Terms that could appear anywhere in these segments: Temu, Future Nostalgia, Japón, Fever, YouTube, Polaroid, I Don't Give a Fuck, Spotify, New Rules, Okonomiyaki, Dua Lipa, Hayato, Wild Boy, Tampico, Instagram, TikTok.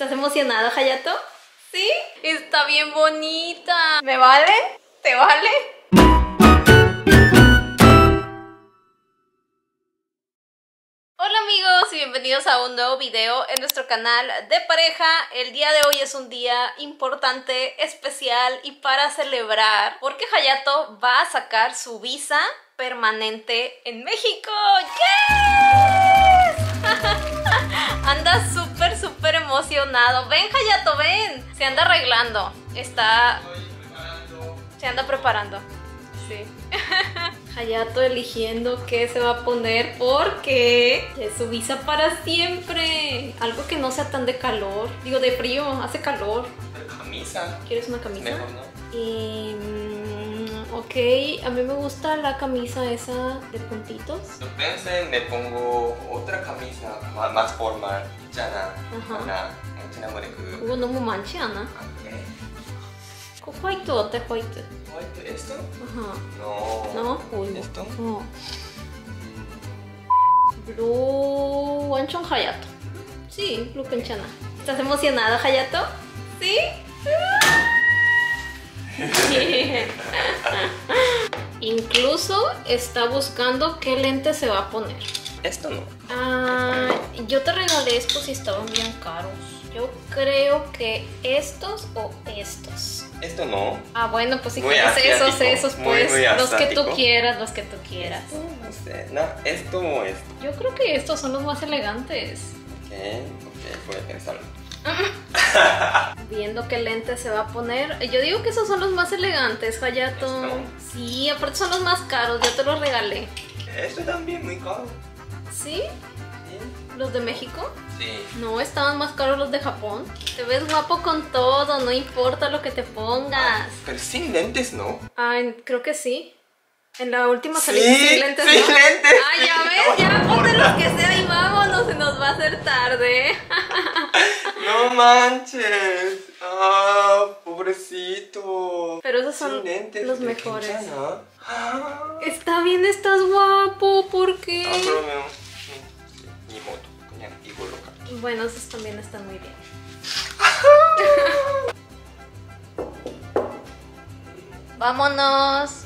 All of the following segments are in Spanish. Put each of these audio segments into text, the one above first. ¿Estás emocionado, Hayato? ¿Sí? Está bien bonita. ¿Me vale? ¿Te vale? Hola amigos y bienvenidos a un nuevo video en nuestro canal de pareja. El día de hoy es un día importante, especial y para celebrar porque Hayato va a sacar su visa permanente en México. ¡Yes! Anda súper emocionado. Ven, Hayato, ven. Se anda arreglando. Se anda preparando. Sí. Hayato eligiendo qué se va a poner porque es su visa para siempre. Algo que no sea tan de calor. Digo, de frío, hace calor. Camisa. ¿Quieres una camisa? Mejor, ¿no? Ok, a mí me gusta la camisa esa de puntitos. No piensen, me pongo otra camisa más formal. Chana. Ajá. Chana moreku. Uy, no me manche, Ana. ¿White o te white? ¿White esto? Ajá. No. ¿No? Uy, ¿esto? No. Blue anchon Hayato. Sí, blue canchana. ¿Estás emocionado, Hayato? Sí. Yeah. Incluso está buscando qué lente se va a poner. Esto no. Ah, yo te regalé estos y estaban bien caros. Yo creo que estos o estos. Esto no. Ah, bueno, pues si quieres esos, pues muy los que tú quieras, los que tú quieras. Esto, no sé, no, esto o esto. Yo creo que estos son los más elegantes. Ok, voy a pensarlo. Viendo qué lente se va a poner. Yo digo que esos son los más elegantes, Hayato. ¿Esto? Sí, aparte son los más caros, yo te los regalé. Esto también muy caro. ¿Sí? ¿Sí? ¿Los de México? Sí. No, estaban más caros los de Japón. Te ves guapo con todo, no importa lo que te pongas. Ay, pero sin lentes, ¿no? Ay, creo que sí. En la última salida sin lentes. Sin lentes. Ay, ya ves, ya ponte los que sea y vámonos, se nos va a hacer tarde. ¡No manches! ¡Ah, pobrecito! Pero esos son los mejores. Está bien, estás guapo, ¿por qué? Ah, pero ni moto, digo loca. Bueno, esos también están muy bien. ¡Vámonos!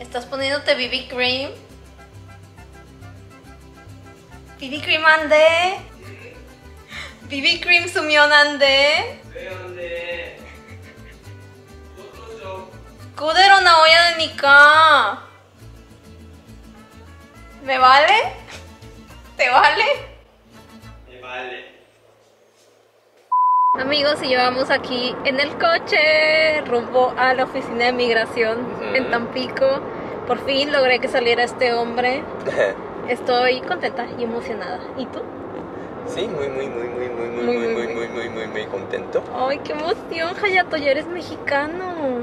¿Estás poniéndote BB cream? BB cream ande. BB cream sumión ande. Kudero na olla de Nika. ¿Me vale? ¿Te vale? Me vale. Amigos, y llevamos aquí en el coche rumbo a la oficina de migración en Tampico. Por fin logré que saliera este hombre. Estoy contenta y emocionada. ¿Y tú? Sí, muy contento. Ay, qué emoción, Hayato, ya eres mexicano.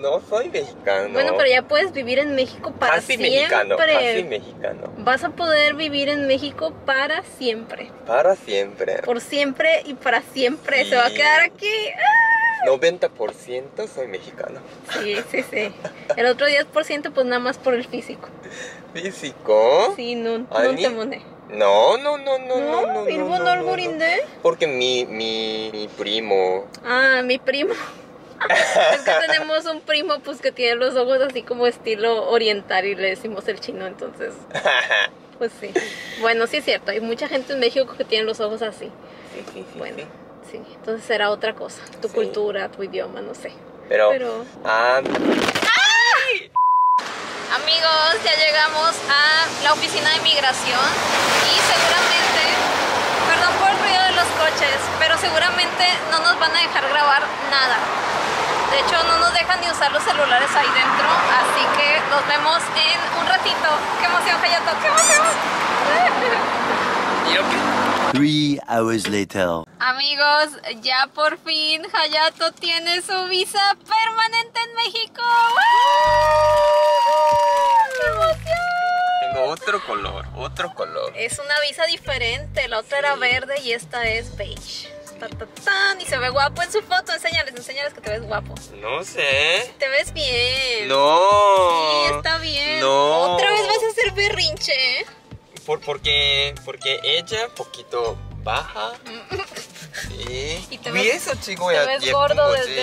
No soy mexicano. Bueno, pero ya puedes vivir en México para siempre. Casi mexicano. Vas a poder vivir en México para siempre. Para siempre. Por siempre y para siempre. Sí. Se va a quedar aquí. ¡Ah! 90% soy mexicano. Sí. El otro 10% pues nada más por el físico. ¿Físico? Sí, no. Porque mi primo. Ah, mi primo. Es que tenemos un primo pues que tiene los ojos así como estilo oriental y le decimos el chino, entonces pues sí. Bueno, sí es cierto, hay mucha gente en México que tiene los ojos así. Sí, entonces será otra cosa, tu cultura, tu idioma, no sé. Pero... ¡Ay! Amigos, ya llegamos a la oficina de migración y seguramente... Perdón por el ruido de los coches, pero seguramente no nos van a dejar grabar nada. De hecho, no nos dejan ni usar los celulares ahí dentro, así que nos vemos en un ratito. ¡Qué emoción, Hayato! ¡Qué emoción! ¿Y okay? 3 hours later. Amigos, ya por fin Hayato tiene su visa permanente en México. ¡Qué emoción! Otro color. Es una visa diferente, la otra era verde y esta es beige. Y se ve guapo en su foto, enséñales que te ves guapo. No sé. Te ves bien. No. Sí, está bien. No. Otra vez vas a hacer berrinche. Porque ella poquito... baja. 위에서 찍어야 예쁜 거지.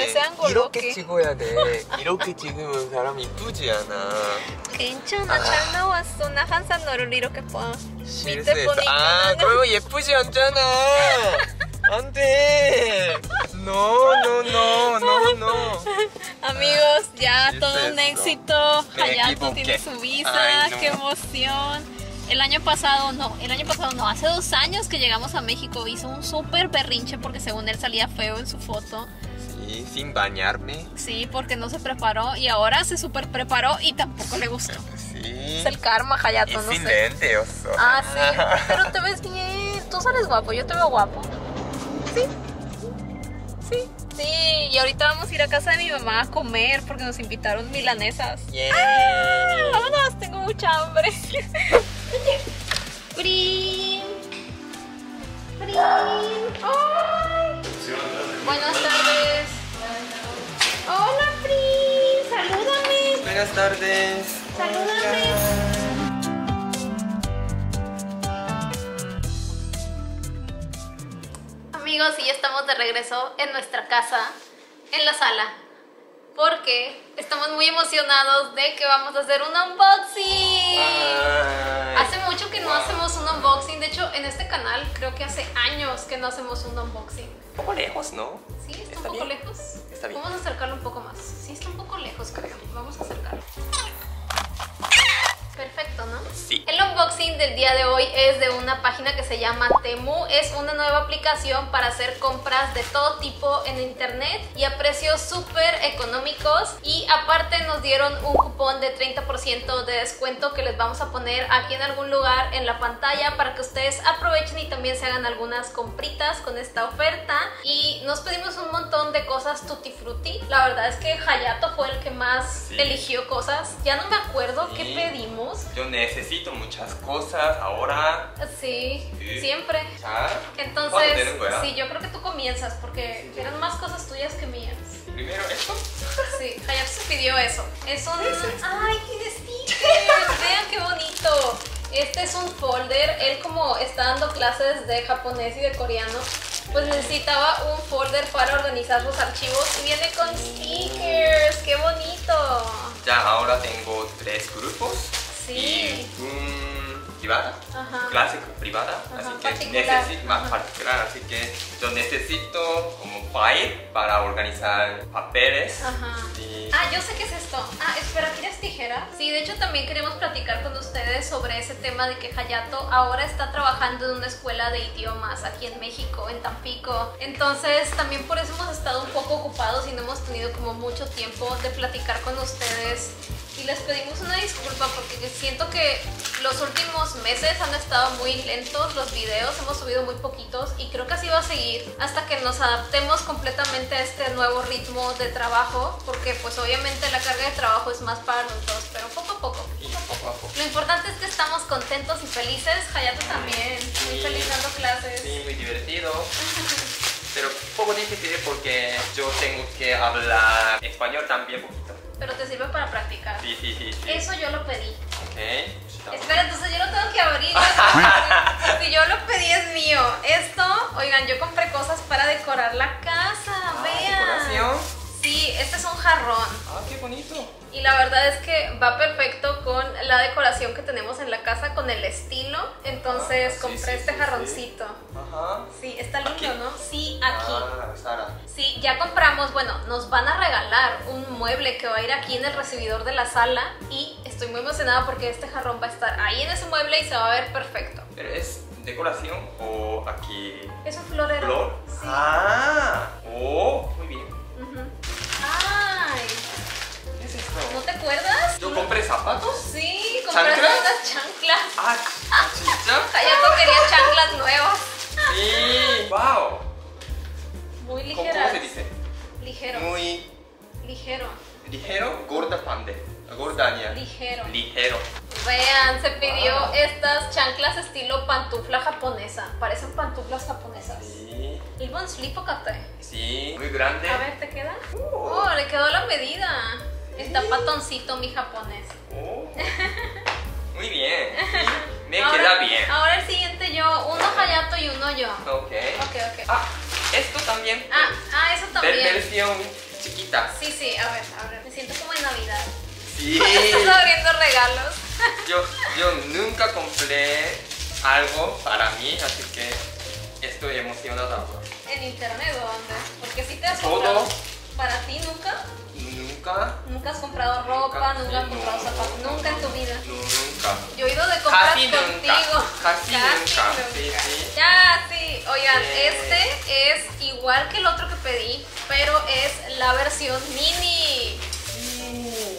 이렇게 찍어야 돼. 이렇게 찍으면 사람 이쁘지 않아. 괜찮아, 잘 나왔어. 나 항상 너를 이렇게 봐. 실수했어. 아, 그러면 예쁘지 않잖아. 안 돼. No, no, no, no, no. Amigos, ya todo un éxito. Hayato tiene su visa. Qué emoción. El año pasado no, hace 2 años que llegamos a México hizo un súper berrinche porque según él salía feo en su foto. Sí, sin bañarme. Sí, porque no se preparó y ahora se súper preparó y tampoco le gustó. Sí. Es el karma, Hayato, no sé. Es indente, oso. Ah, sí, pero te ves bien, tú sales guapo, yo te veo guapo. Sí. Sí, y ahorita vamos a ir a casa de mi mamá a comer porque nos invitaron milanesas. Yeah. ¡Ah! Vámonos, tengo mucha hambre. ¡Prim! ¡Prim! ¡Ay! Buenas tardes. Hola, Prim. Salúdame. Buenas tardes. Salúdame. Amigos, y ya estamos de regreso en nuestra casa, en la sala, porque estamos muy emocionados de que vamos a hacer un unboxing. Ay, hace mucho que no hacemos un unboxing, de hecho en este canal creo que hace años que no hacemos un unboxing. Un poco lejos, ¿no? Sí, está un poco bien. Lejos. Está bien. Vamos a acercarlo un poco más. Sí, está un poco lejos, creo. Vamos a acercarlo. Perfecto, ¿no? Sí. El unboxing del día de hoy es de una página que se llama Temu. Es una nueva aplicación para hacer compras de todo tipo en internet y a precios súper económicos. Y aparte nos dieron un cupón de 30% de descuento que les vamos a poner aquí en algún lugar en la pantalla para que ustedes aprovechen y también se hagan algunas compritas con esta oferta. Y nos pedimos un montón de cosas tutti frutti. La verdad es que Hayato fue el que más eligió cosas. Ya no me acuerdo qué pedimos. Yo necesito muchas cosas ahora. Sí, sí. Siempre. Entonces, sí, yo creo que tú comienzas porque eran más cosas tuyas que mías. ¿Primero esto? Sí, Hayato se pidió eso. Es un... ¡Ay, qué stickers! Vean qué bonito. Este es un folder. Él como está dando clases de japonés y de coreano, pues necesitaba un folder para organizar los archivos y viene con stickers. ¡Qué bonito! Ya ahora tengo 3 grupos. Sí. Y un privada, clase privada, así que particular. Necesito más particular, así que yo necesito como file para organizar papeles. Y... Ah, yo sé qué es esto. Ah, espera, ¿quieres tijeras? Sí, de hecho también queremos platicar con ustedes sobre ese tema de que Hayato ahora está trabajando en una escuela de idiomas aquí en México, en Tampico. Entonces también por eso hemos estado un poco ocupados y no hemos tenido como mucho tiempo de platicar con ustedes. Y les pedimos una disculpa porque siento que los últimos meses han estado muy lentos los videos, hemos subido muy poquitos y creo que así va a seguir hasta que nos adaptemos completamente a este nuevo ritmo de trabajo, porque pues obviamente la carga de trabajo es más para nosotros, pero poco a poco. Lo importante es que estamos contentos y felices. Hayato también, muy feliz dando clases. Sí, muy divertido. Pero poco difícil porque yo tengo que hablar español también poquito. Pero te sirve para practicar. Sí. Eso yo lo pedí. Ok. Espera, entonces yo lo tengo que abrir. Si yo lo pedí es mío. Esto, oigan, yo compré cosas para decorar la casa. Vean. ¿Decoración? Sí, este es un jarrón. Ah, qué bonito. Y la verdad es que va perfecto con la decoración que tenemos en la casa, con el estilo. Entonces compré este jarroncito. Sí, está lindo, aquí. ¿No? Sí, aquí. Sí, ya compramos, bueno, nos van a regalar un mueble que va a ir aquí en el recibidor de la sala. Y estoy muy emocionada porque este jarrón va a estar ahí en ese mueble y se va a ver perfecto. Pero es decoración o aquí... Es un florero. ¿Flor? Sí. Ah, oh, muy bien. Ay. ¿Qué es esto? ¿No te acuerdas? ¿Yo compré zapatos? Sí, compré unas chanclas. Ah, ¿chicha? Hayato quería chanclas nuevas. Sí, wow. Muy ligeras. ¿Cómo se dice? Ligero. Muy... Ligero. Ligero, gorda pande. Gordaña. Ligero. Ligero. Vean, se pidió estas chanclas estilo pantufla japonesa. Parecen pantuflas japonesas. Sí. El buen slipocate. Sí, muy grande. A ver, ¿te queda? Oh, le quedó la medida. Sí. Está patoncito mi japonés. Oh. Muy bien. me queda bien. Ahora el siguiente yo, uno Hayato y uno yo. Ok. Ok. Ah, esto también. Eso también. Versión chiquita. Sí, sí, a ver, me siento como en Navidad. Sí. Estás abriendo regalos. Yo nunca compré algo para mí, así que estoy emocionada. ¿En internet o dónde? Porque si te has comprado para ti nunca. Nunca has comprado ropa, nunca has comprado zapatos, nunca en tu vida. Nunca. Yo he ido de compras contigo. Casi nunca. Sí. Ya, sí. Oigan, este es igual que el otro que pedí, pero es la versión mini.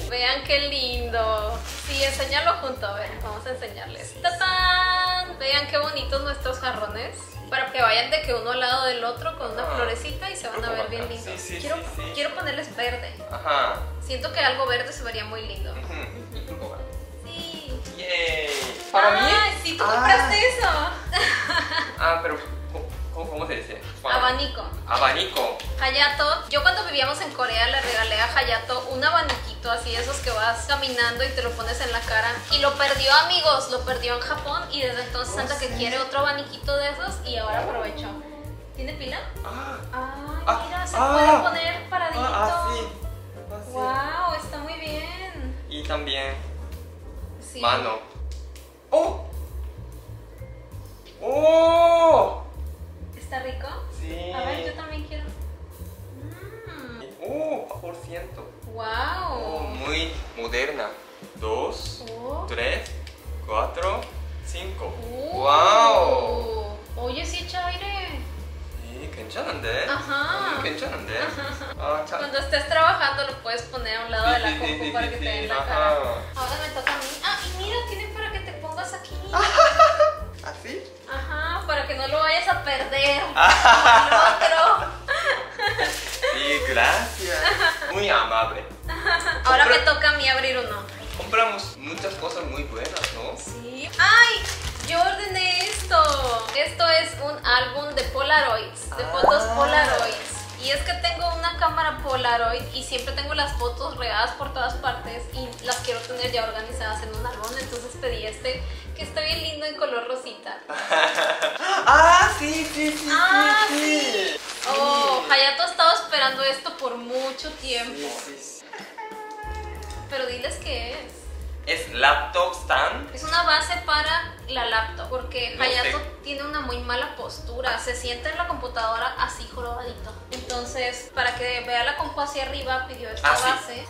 Vean qué lindo. Sí, enséñalo junto. A ver, vamos a enseñarles. ¡Tatán! Vean qué bonitos nuestros jarrones. Para que vayan de que uno al lado del otro con una florecita y se van a ver bien lindos. Quiero ponerles verde. Ajá. Siento que algo verde se vería muy lindo. Sí. Yay. ¿Para mí? Sí, tú compraste eso. Pero ¿cómo se dice? Abanico. Abanico. Hayato. Yo cuando vivíamos en Corea le regalé a Hayato un abaniquito así, esos que vas caminando y te lo pones en la cara. Y lo perdió, amigos, lo perdió en Japón y desde entonces Santa que quiere otro abaniquito de esos y ahora aprovechó. ¿Tiene pila? Ay, mira, se puede poner paradito. Sí. Wow, está muy bien. Y también mano. ¡Oh! ¿Está rico? Sí. A ver, yo también quiero. Wow. Muy moderna. 2, 3, 4, 5. Wow. Oye, sí, chaire. Sí, 괜찮은데. Ajá. Cuando estés trabajando lo puedes poner a un lado de la compu para que te den la cara. Ahora me toca a mí. Y mira, tiene para que te pongas aquí. ¿Así? Ajá, para que no lo vayas a perder. Como el otro. Sí, gracias. Muy amable. Ahora me toca a mí abrir uno. Compramos muchas cosas muy buenas, ¿no? Sí. ¡Ay! Yo ordené esto. Esto es un álbum de Polaroids, de fotos Polaroids. Y es que tengo una cámara Polaroid y siempre tengo las fotos regadas por todas partes y las quiero tener ya organizadas en un álbum, entonces pedí este que está bien lindo en color rosita. Sí. Oh, Hayato ha estado esperando esto por mucho tiempo. Sí. Pero diles qué es. Es laptop stand. Es una base para la laptop, porque Hayato tiene una muy mala postura. Se sienta en la computadora así jorobadito. Entonces, para que vea la compu hacia arriba, pidió esta base.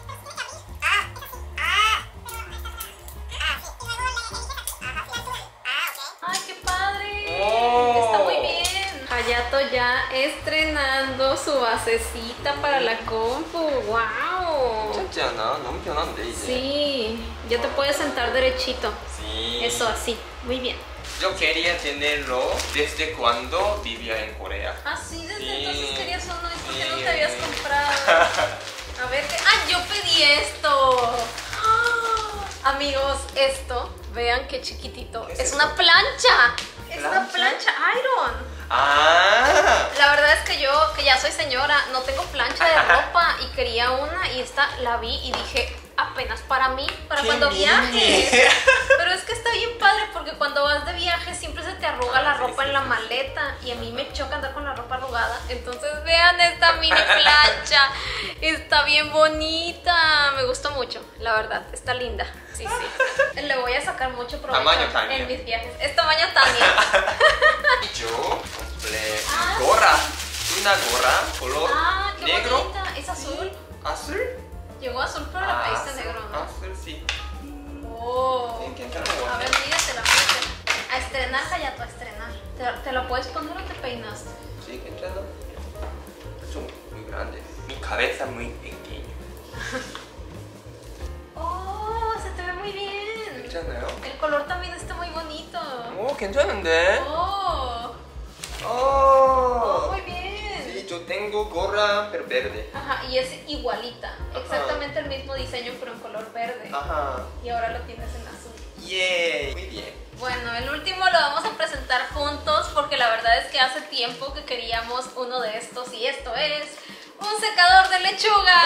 ¡Ay, qué padre! Está muy bien. Hayato ya estrenando su basecita para la compu. ¡Wow! 너무 편한데, 이제. Sí, ya te puedes sentar derechito. Sí. Eso así, muy bien. Yo quería tenerlo desde cuando vivía en Corea. Desde entonces querías uno y porque no te habías comprado. A ver, yo pedí esto. Amigos, esto, vean qué chiquitito. Es una plancha. Es una plancha iron. La verdad es que yo, que ya soy señora, no tengo plancha de ropa y quería una y esta la vi y dije, apenas para mí, para cuando viajes. Pero es que está bien padre porque cuando vas de viaje siempre se te arruga la ropa en la maleta y a mí me choca andar con la ropa arrugada. Entonces vean esta mini plancha, está bien bonita, me gustó mucho, la verdad, está linda. Sí, le voy a sacar mucho provecho en mis viajes. Es tamaño también. Y yo compré gorra, una gorra color negro. Bonita. ¿Es azul? ¿Azul? Llegó azul pero la pediste negro, ¿no? Azul, sí. A ver, míratela, a estrenar, Hayato, a estrenar. ¿Te lo puedes poner o te peinaste? Sí, que entiendo. Son muy grandes. Mi cabeza muy pequeña. El color también está muy bonito. 괜찮은데? Muy bien. Sí, yo tengo gorra pero verde. Y es igualita. Exactamente el mismo diseño pero en color verde. Y ahora lo tienes en azul. Muy bien. Bueno, el último lo vamos a presentar juntos porque la verdad es que hace tiempo que queríamos uno de estos y esto es un secador de lechuga.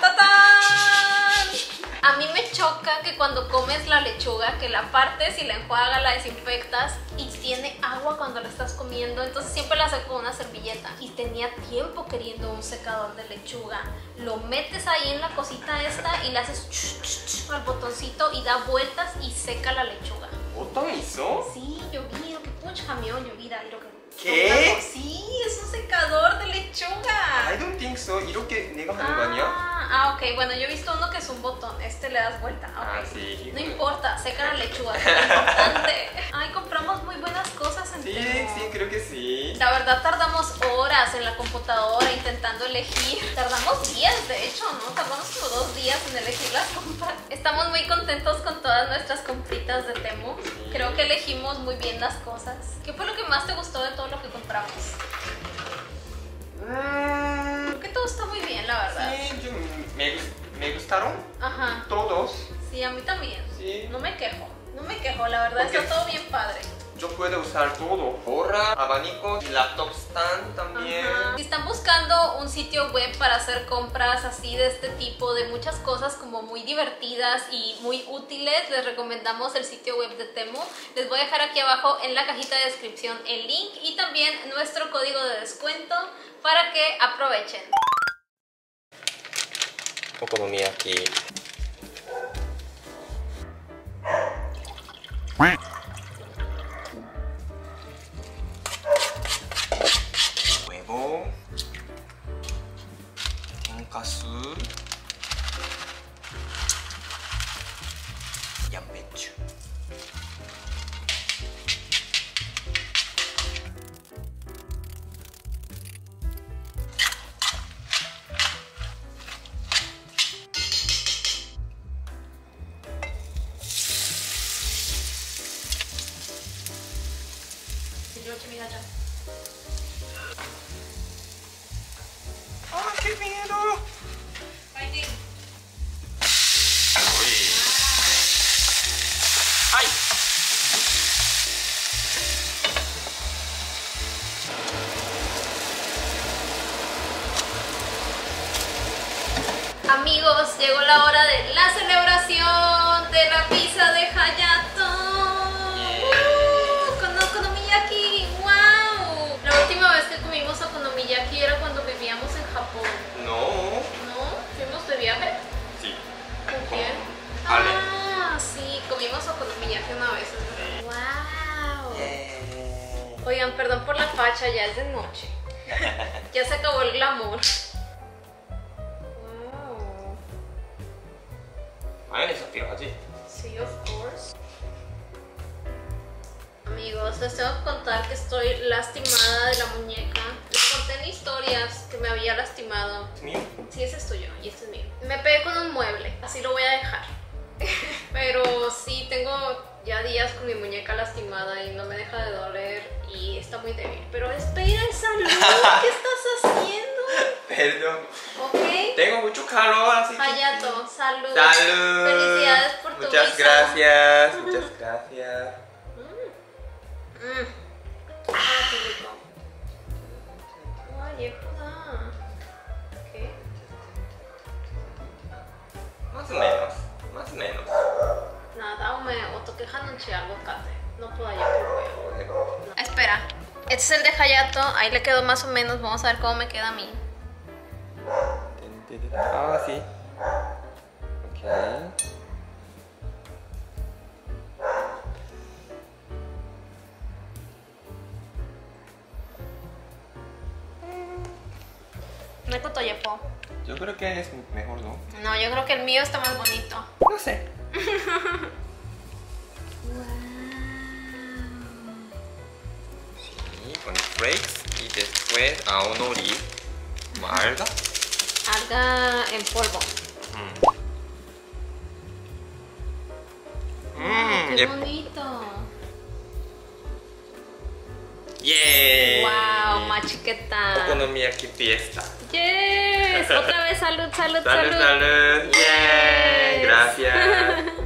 ¡Tatán! A mí me choca que cuando comes la lechuga, que la partes y la enjuagas, la desinfectas y tiene agua cuando la estás comiendo, entonces siempre la saco con una servilleta. Y tenía tiempo queriendo un secador de lechuga. Lo metes ahí en la cosita esta y le haces al botoncito y da vueltas y seca la lechuga. ¿Otra hizo? Sí, yo vi, lo que pucha camión, yo vi, lo que... ¿Qué? Sí, es un secador de lechuga. I don't think so. 이렇게 내가 하는 거 아니야? Ah, ok. Bueno, yo he visto uno que es un botón. Este le das vuelta. Okay. Ah, sí. No importa, seca la lechuga. Es importante. Ay, compramos muy buenas cosas en Temu. Sí, sí, creo que sí. La verdad, tardamos horas en la computadora intentando elegir. Tardamos días, de hecho, ¿no? Tardamos como 2 días en elegir las compras. Estamos muy contentos con todas nuestras compritas de Temu. Creo que elegimos muy bien las cosas. ¿Qué fue lo que más te gustó de todo lo que compramos? Creo que todo está muy bien, la verdad. Sí, me gustaron. Ajá. Todos. Sí, a mí también. Sí. No me quejo. No me quejo, la verdad. Porque está todo bien padre. Yo puedo usar todo. Gorra, abanico, laptop stand también. Ajá. Si están buscando un sitio web para hacer compras así de este tipo, de muchas cosas como muy divertidas y muy útiles, les recomendamos el sitio web de Temu. Les voy a dejar aquí abajo en la cajita de descripción el link y también nuestro código de descuento para que aprovechen. Okonomiyaki. Amigos, llegó la hora de la celebración de la pizza de Hayato. Con okonomiyaki, wow. La última vez que comimos okonomiyaki era cuando vivíamos en Japón. No. ¿No? ¿Fuimos de viaje? Sí. ¿Con quién? Ale. Ah, sí, comimos okonomiyaki una vez. Wow. Oigan, perdón por la facha, ya es de noche. Ya se acabó el glamour. Mayonesa filojati. Sí, of course. Amigos, les tengo que contar que estoy lastimada de la muñeca. Les conté en historias que me había lastimado. ¿Es mío? Sí, ese es tuyo y este es mío. Me pegué con un mueble, así lo voy a dejar. Pero sí, tengo ya días con mi muñeca lastimada y no me deja de doler y está muy débil. Pero es pedir en salud, ¿qué estás haciendo? Perdón. Ok. Tengo mucho calor, así que... Hayato, salud. Salud. Felicidades por tu muchas visa. Gracias, muchas gracias. Ah, qué rico. Ay, yepuda. ¿Qué? Más o menos, más o menos. Nada, o toquejan un algo cate. No puedo llevar. Espera. Este es el de Hayato, ahí le quedó más o menos, vamos a ver cómo me queda a mí. Ah, sí. Ok. No es cotoyepo. Yo creo que es mejor, ¿no? No, yo creo que el mío está más bonito. No sé. Con flakes y después aonori como alga. Alga en polvo. Qué bonito. Yeah. Wow, machiqueta. Okonomiyaki fiesta. Yes. Otra vez salud, salud, salud. Salud, salud. Yes. Gracias.